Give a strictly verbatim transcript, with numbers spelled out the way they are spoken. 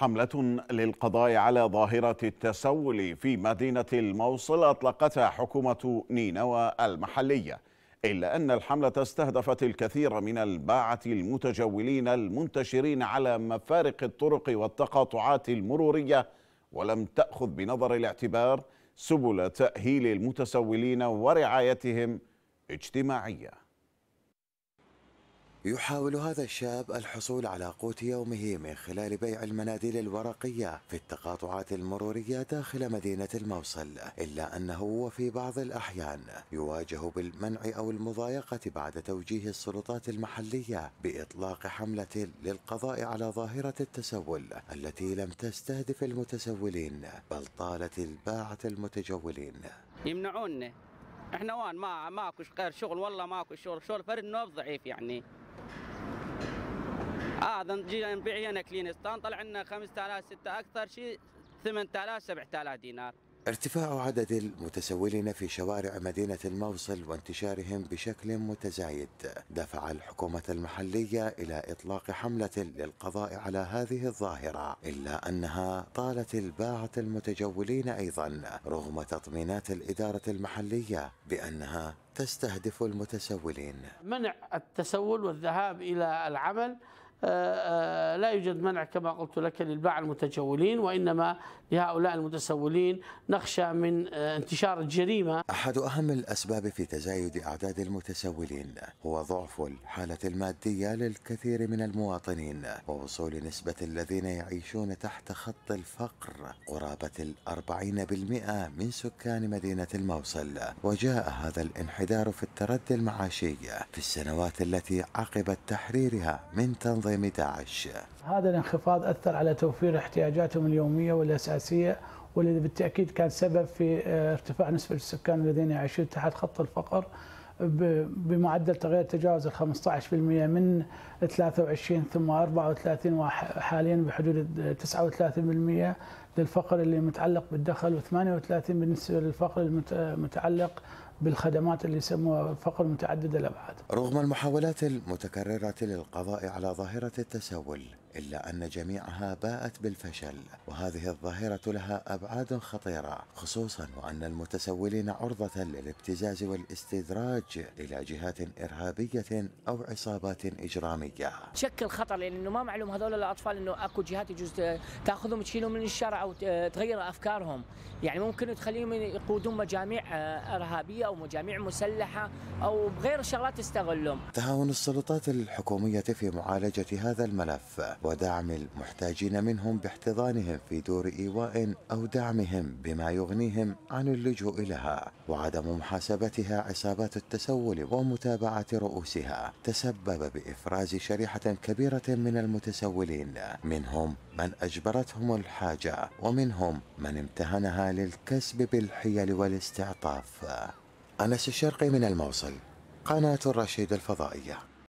حملة للقضاء على ظاهرة التسول في مدينة الموصل أطلقتها حكومة نينوى المحلية، إلا أن الحملة استهدفت الكثير من الباعة المتجولين المنتشرين على مفارق الطرق والتقاطعات المرورية، ولم تأخذ بنظر الاعتبار سبل تأهيل المتسولين ورعايتهم اجتماعية. يحاول هذا الشاب الحصول على قوت يومه من خلال بيع المناديل الورقية في التقاطعات المرورية داخل مدينة الموصل، إلا أنه وفي بعض الأحيان يواجه بالمنع أو المضايقة بعد توجيه السلطات المحلية بإطلاق حملة للقضاء على ظاهرة التسول التي لم تستهدف المتسولين بل طالت الباعة المتجولين. يمنعوننا احنا وان ما ماكو غير شغل، والله ماكو شغل، شغل فرد نوب ضعيف يعني. هذا آه نجي نبيع هنا كلينستان طلع لنا خمسة آلاف ستة، أكثر شيء ثمانية آلاف سبعة آلاف دينار. ارتفاع عدد المتسولين في شوارع مدينة الموصل وانتشارهم بشكل متزايد دفع الحكومة المحلية إلى إطلاق حملة للقضاء على هذه الظاهرة، إلا أنها طالت الباعة المتجولين أيضا رغم تطمينات الإدارة المحلية بأنها تستهدف المتسولين. منع التسول والذهاب إلى العمل، لا يوجد منع كما قلت لك للباعة المتجولين، وإنما لهؤلاء المتسولين نخشى من انتشار الجريمة. أحد أهم الأسباب في تزايد أعداد المتسولين هو ضعف الحالة المادية للكثير من المواطنين، ووصول نسبة الذين يعيشون تحت خط الفقر قرابة الأربعين بالمئة من سكان مدينة الموصل. وجاء هذا الانحدار في التردي المعاشي في السنوات التي عقب تحريرها من تنظيم داعش. هذا الانخفاض أثر على توفير احتياجاتهم اليومية والأساسية، والذي بالتأكيد كان سبب في ارتفاع نسبة السكان الذين يعيشون تحت خط الفقر بمعدل تغير تجاوز ال خمسة عشر بالمئة من ثلاثة وعشرين ثم أربعة وثلاثين وحاليا بحدود تسعة وثلاثين بالمئة للفقر اللي متعلق بالدخل، وثمانية وثلاثين بالمئة بالنسبة للفقر المتعلق بالخدمات اللي يسموها فقر متعدد الأبعاد. رغم المحاولات المتكررة للقضاء على ظاهرة التسول، إلا أن جميعها باءت بالفشل، وهذه الظاهرة لها أبعاد خطيرة، خصوصا وأن المتسولين عرضة للابتزاز والاستدراج إلى جهات إرهابية أو عصابات إجرامية. شكل خطر، لأنه ما معلوم هذول الأطفال أنه أكو جهات يجوز تأخذهم تشيلهم من الشارع أو تغير أفكارهم، يعني ممكن تخليهم يقودون مجاميع إرهابية أو مجاميع مسلحة أو بغير شغلات تستغلهم. تهاون السلطات الحكومية في معالجة هذا الملف ودعم المحتاجين منهم باحتضانهم في دور إيواء أو دعمهم بما يغنيهم عن اللجوء لها، وعدم محاسبتها عصابات التسول ومتابعة رؤوسها تسبب بإفراز شريحة كبيرة من المتسولين، منهم من أجبرتهم الحاجة ومنهم من امتهنها للكسب بالحيل والاستعطاف. أنس الشرقي من الموصل، قناة الرشيد الفضائية.